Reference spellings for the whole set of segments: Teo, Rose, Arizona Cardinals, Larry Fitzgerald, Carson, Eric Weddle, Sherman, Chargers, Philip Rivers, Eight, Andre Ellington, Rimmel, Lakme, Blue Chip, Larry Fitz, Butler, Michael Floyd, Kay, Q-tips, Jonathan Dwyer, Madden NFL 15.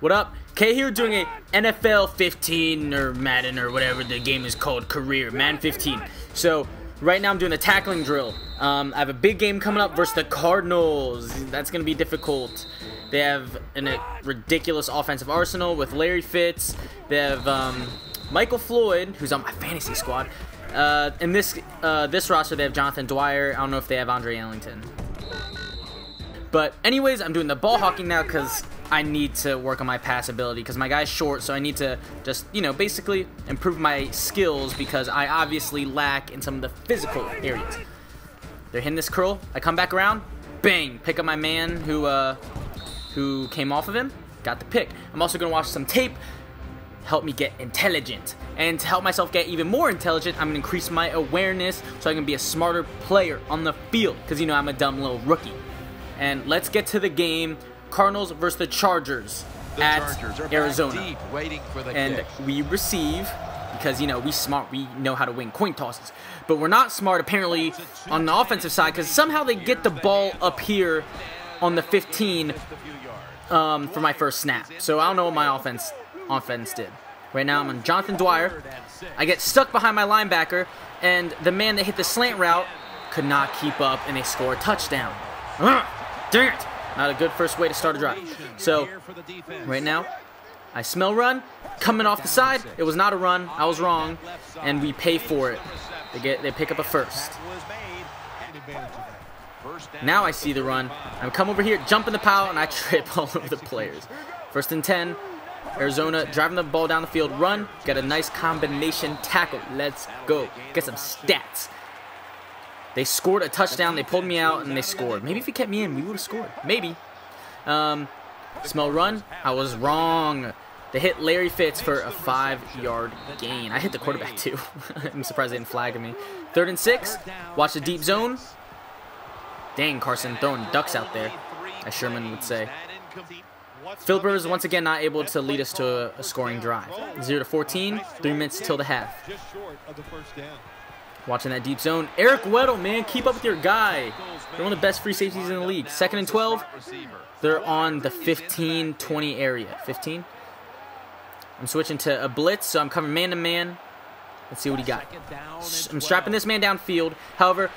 What up? Kay here doing a NFL 15 or Madden or whatever the game is called, career, Madden 15. So right now I'm doing a tackling drill. I have a big game coming up versus the Cardinals. That's going to be difficult. They have a ridiculous offensive arsenal with Larry Fitz. They have Michael Floyd, who's on my fantasy squad. In this roster, they have Jonathan Dwyer. I don't know if they have Andre Ellington. But anyways, I'm doing the ball hawking now because I need to work on my pass ability because my guy's short, so I need to just, you know, basically improve my skills because I obviously lack in some of the physical areas. They're hitting this curl. I come back around. Bang! Pick up my man who came off of him. Got the pick. I'm also going to watch some tape. Help me get intelligent. And to help myself get even more intelligent, I'm going to increase my awareness so I can be a smarter player on the field because, you know, I'm a dumb little rookie. And let's get to the game. Cardinals versus the Chargers at Arizona. And we receive because, you know, we smart. We know how to win coin tosses. But we're not smart, apparently, on the offensive side because somehow they get the ball up here on the 15 for my first snap. So I don't know what my offense did. Right now I'm on Jonathan Dwyer. I get stuck behind my linebacker, and the man that hit the slant route could not keep up, and they score a touchdown. Dang it. Not a good first way to start a drive. So, right now, I smell run. Coming off the side. It was not a run. I was wrong. And we pay for it. They pick up a first. Now I see the run. I come over here, jump in the pile, and I trip all over the players. First and 10. Arizona driving the ball down the field. Run. Got a nice combination tackle. Let's go. Get some stats. They scored a touchdown, they pulled me out, and they scored. Maybe if he kept me in, we would have scored. Maybe. Smell run. I was wrong. They hit Larry Fitz for a 5-yard gain. I hit the quarterback, too. I'm surprised they didn't flag me. 3rd and 6. Watch the deep zone. Dang, Carson throwing ducks out there, as Sherman would say. Philip Rivers once again not able to lead us to a scoring drive. 0-14, 3 minutes till the half. Watching that deep zone. Eric Weddle, man, keep up with your guy. They're one of the best free safeties in the league. 2nd and 12. They're on the 15-20 area. 15. I'm switching to a blitz, so I'm coming man-to-man. Let's see what he got. I'm strapping this man downfield. However,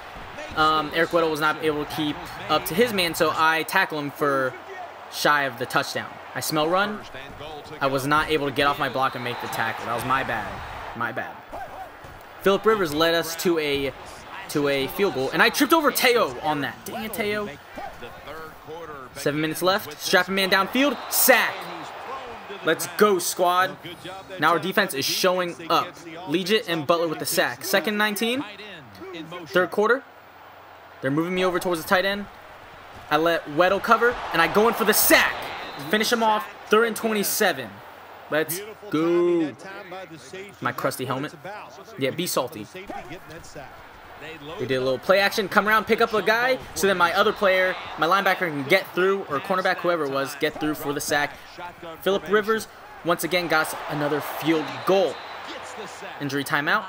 Eric Weddle was not able to keep up to his man, so I tackle him for shy of the touchdown. I smell run. I was not able to get off my block and make the tackle. That was my bad. My bad. Philip Rivers led us to a field goal, and I tripped over Teo on that. Dang it, Teo. 7 minutes left. Strapping man downfield. Sack. Let's go, squad. Now our defense is showing up. Legit and Butler with the sack. 2nd and 19. 3rd quarter. They're moving me over towards the tight end. I let Weddle cover, and I go in for the sack. Finish him off. 3rd and 27. Let's go. My crusty helmet. Yeah, be salty. We did a little play action. Come around, pick up a guy, so then my other player, my linebacker, can get through, or cornerback, whoever it was, get through for the sack. Philip Rivers once again got another field goal. Injury timeout.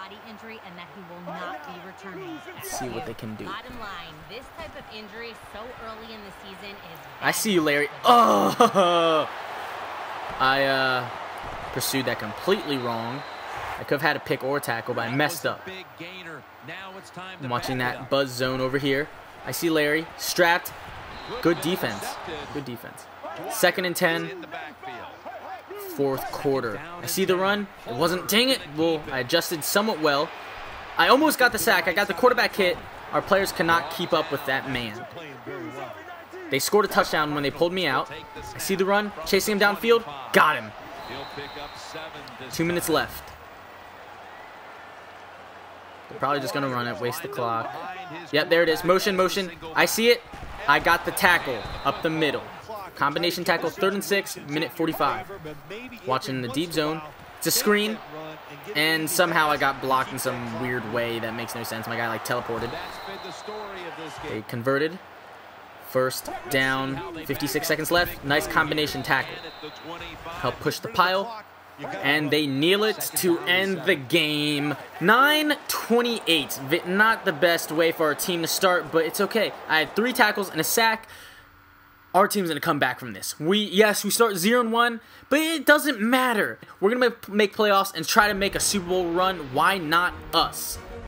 Let's see what they can do. I see you, Larry. Oh! I pursued that completely wrong. I could have had a pick or a tackle, but I messed up. I'm watching that buzz zone over here. I see Larry strapped. Good defense. Good defense. 2nd and 10. 4th quarter. I see the run. It wasn't. Dang it. Well, I adjusted somewhat well. I almost got the sack. I got the quarterback hit. Our players cannot keep up with that man. They scored a touchdown when they pulled me out. I see the run, chasing him downfield. Got him. 2 minutes left. They're probably just going to run it, waste the clock. Yep, there it is. Motion, motion. I see it. I got the tackle up the middle. Combination tackle, 3rd and 6, minute 45. Watching the deep zone. It's a screen, and somehow I got blocked in some weird way that makes no sense. My guy, like, teleported. They converted. 1st down, 56 seconds left. Nice combination tackle. Help push the pile. And they kneel it to end the game. 9-28. Not the best way for our team to start, but it's okay. I had 3 tackles and a sack. Our team's going to come back from this. Yes, we start 0-1, but it doesn't matter. We're going to make playoffs and try to make a Super Bowl run. Why not us?